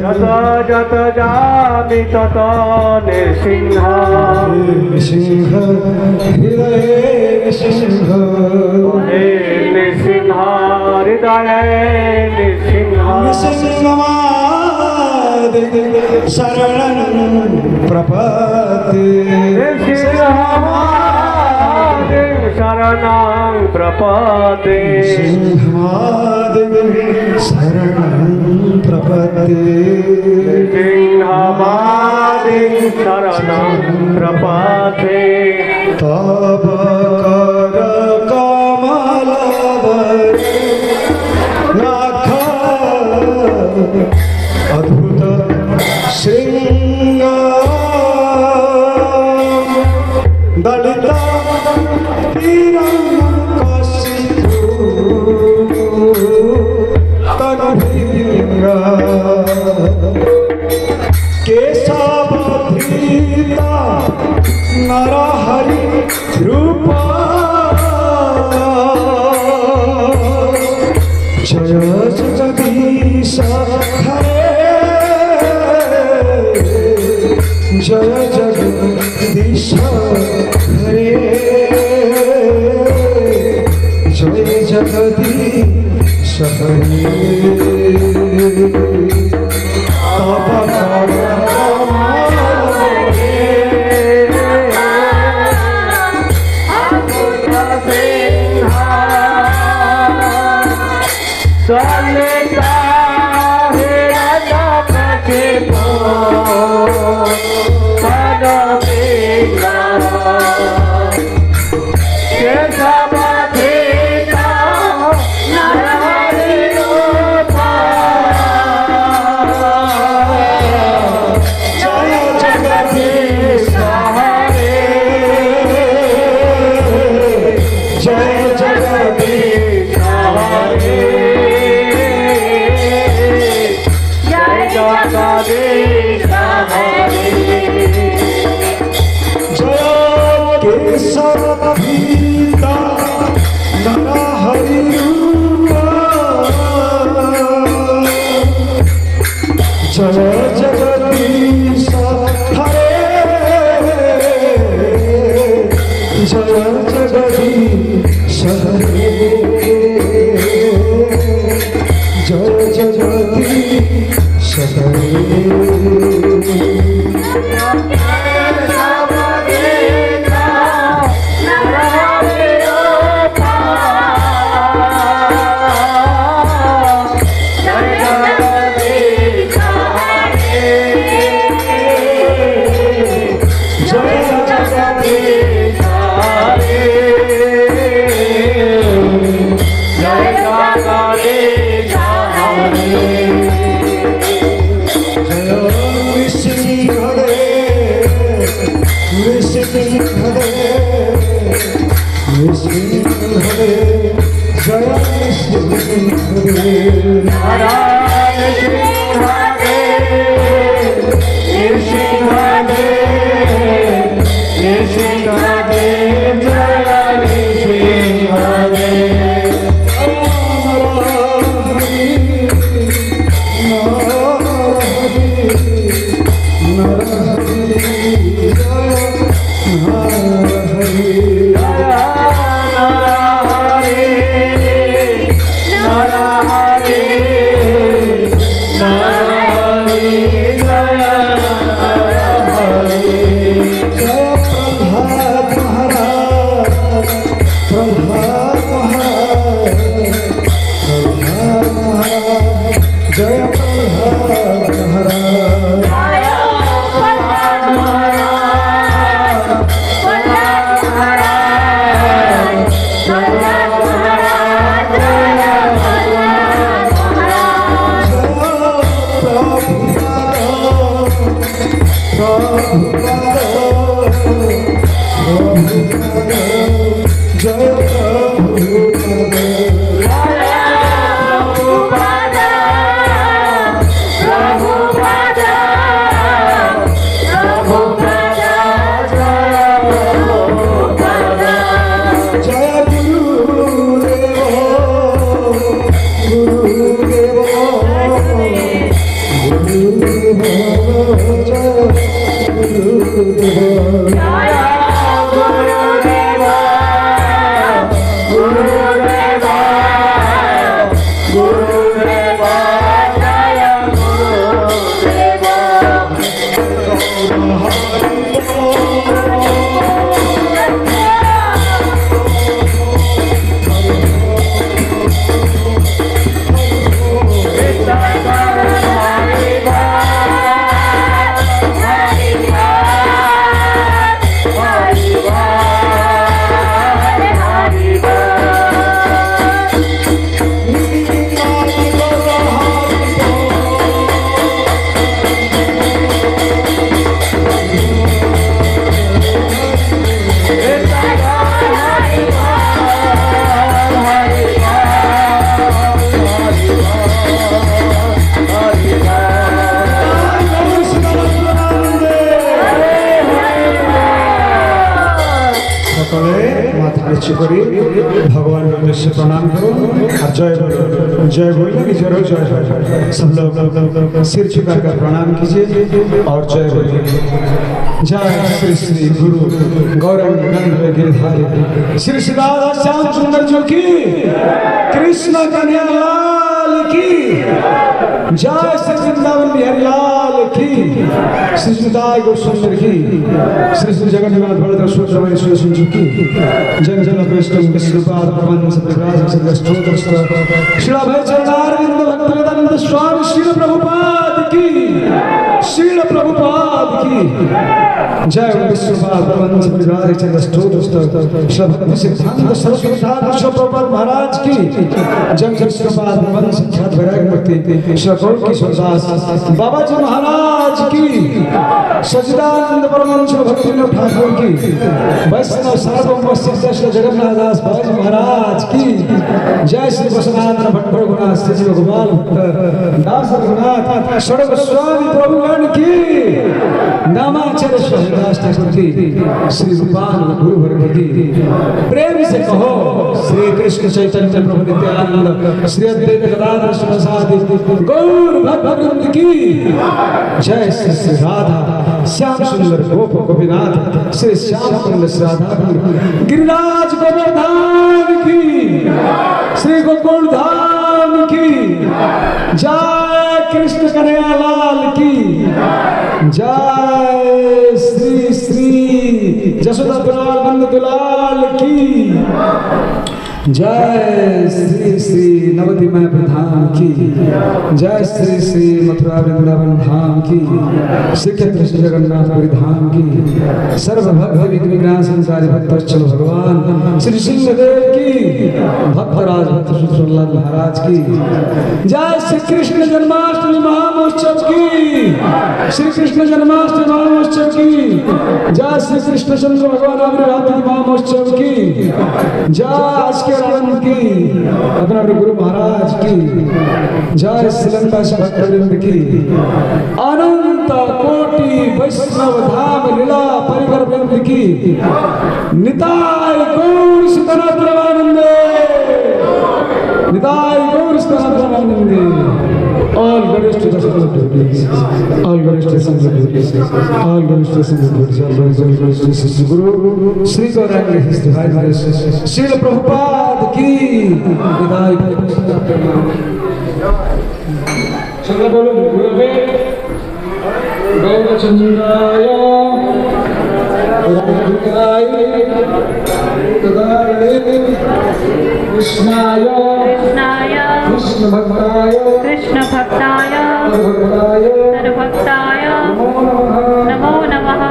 यदा जत जामि तत नृसिंह नृसिंह हृदये नृसिंह नृसिंह हृदये नृसिंह नृसिंहमाद शरणं प्रपद्ये नृसिंहमाद शरणं प्रपद्ये नृसिंहमाद शरणं शरणं प्रपद्ये तव कर कमलवरे नाथ अद्भुत श्रृंगार दलित केशवधृता नरहरि रूपा जय जगदीश हरे जय जगदीश हरे जय जगदीश हरे भगवान उद्देश्य प्रणाम करो और जय बोलो कि जरूर जय। सब लोग सिर झुका कर प्रणाम कीजिए और जय बोलो। जय श्री श्री गुरु गौरांग नंद गिरधारी श्री श्री राधा श्याम सुंदर जो की कृष्ण कन्हैया लाल की जय। सचिदानंद बिहारी लाल की श्री सुदाय गोस्वामी की श्री श्री जगन्नाथ बलदेव सुरजमय सुरसुन की जन जन कृष्ण के श्रीपाद भगवान सतराज सदा स्तोत्र श्री भक्त चरणारविंद भक्तवेदांत स्वामी श्री प्रभुपाद की श्री प्रभुपाद की जय। विश्वपाद भगवान सतराज सदा स्तोत्र श्री भक्त सिद्धांत सरस्वती ठाकुर प्रभुपाद महाराज की जन जन श्रीपाद भगवान सतराज वैराग्य भक्ति श्री गौर किशोर दास बाबा जी महाराज की सचिदानंद परमहंस भक्तिनाथ ठाकुर की वैष्णव सार्वभौम श्री जगन्नाथ दास बाबा जी महाराज की जय। श्री वसनानंद भट्ट रघुनाथ श्री जी गोपाल भट्ट दास रघुनाथ सर्व स्वामी प्रभुगण की नामाचार्य सुदास ठाकुर की श्री गोपाल गुरुवर की प्रेम से कहो श्री कृष्ण चैतन्य प्रभु नित्यानंद श्री अद्वैत गदाधर श्रीवासादि गौर भक्तवृंद की जय। श्री श्री राधा श्याम सुंदर गोप गोपीनाथ श्री श्याम सुंदर राधा गिरिराज गोवर्धन की श्री गोकुलधाम की जय। कृष्ण कन्हैया लाल की जय। श्री श्री जसोदा दुलाल नंद दुलाल की जय। श्री श्री नवद्वीप धाम की जय। श्री श्री मथुरा वृंदावन धाम की श्री क्षेत्र श्री जगन्नाथपुरी धाम की सर्वभक्त विघ्न संसारी भक्त चलो भगवान श्री सिंहदेव की भक्तराज भक्त सुल्लाल महाराज की जय। श्री कृष्ण जन्माष्टमी महामहोत्सव की श्री कृष्ण जन्माष्टमी महामहोत्सव की जय। श्री कृष्ण चंद्र भगवान महामहोत्सव की जय। अपना अपने गुरु महाराज की जय। श्रीलंका से भक्तवृंद की अनंत कोटि वैष्णव धाम लीला परिवर वृंद की निताय गौर सदानंदे निताय गौर सदानंदे all glory to the Lord, all glory to the Lord, all glory to the Lord, all glory to the Guru Sri Gauranga His Divine Majesty Srila Prabhupada ki vidai chalo bolo gurave gaura chandraya gauraya tadare कृष्णायो Krishna भक्तायो सर्वभक्तायो नमो नमः।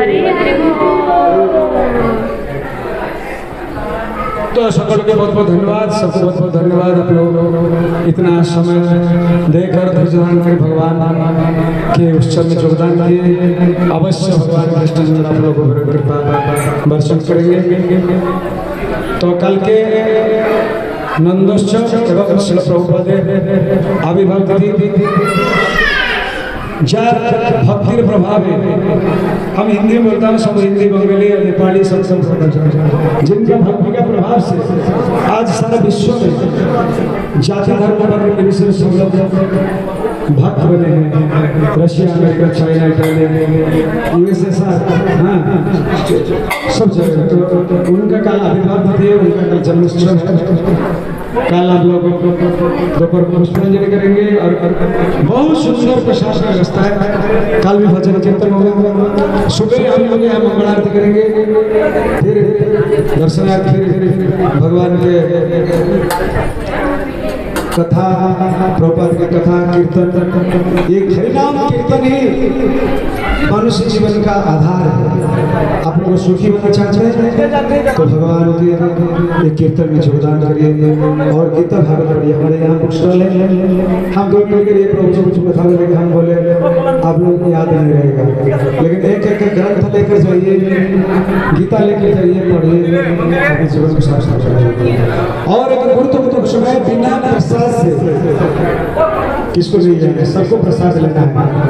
हरि हरि बोल। तो सबको बहुत बहुत धन्यवाद, सबको बहुत बहुत धन्यवाद। आप लोग इतना समय देकर भगवान के उत्सव में योगदान किए। अवश्य भगवान कृष्ण जी आप लोगों को कृपा वर्षण करेंगे। तो कल के नंदोत्सव एवं श्रील प्रभुपाद आविर्भाव तिथि भक्ति प्रभावे हम हिंदी में बोलता हूँ, सब हिंदी बंगाली और नेपाली सब सब जिनका भक्ति का प्रभाव से आज सारा विश्व में जाति धर्म पर विशेष संलग्न भक्त बने हैं, Russia America China Italia USSR हाँ सब जगह। तो उनका काल आविर्भाव थे, उनका काल जन्मोत्सव है। काल आप लोगों को दोपहर को पुष्पांजलि करेंगे और बहुत सुंदर प्रशासन का रास्ता है। काल भी भजन कीर्तन होगा, सुबह हम लोग यहाँ मंगल आरती करेंगे, फिर दर्शनार्थ, फिर भगवान के कथा, प्रभुपाद की कथा कीर्तन। एक हरिनाम कीर्तन ही मनुष्य जीवन का आधार है। आप लोग सुखी बनना चाहते हैं तो भगवान के कीर्तन में योगदान करिए और गीता भागवत पढ़िए। हमारे यहाँ बुक स्टॉल है, हम दो मिनट के लिए प्रभु से कुछ बता देंगे। हम बोले आप लोग याद नहीं रहेगा, लेकिन एक एक ग्रंथ लेकर जाइए, गीता लेकर जाइए, पढ़िए, जीवन को साफ साफ रखिए। और एक गुरुत्व तो समय बिना प्रसाद से किसको नहीं जाना, सबको प्रसाद लेना है।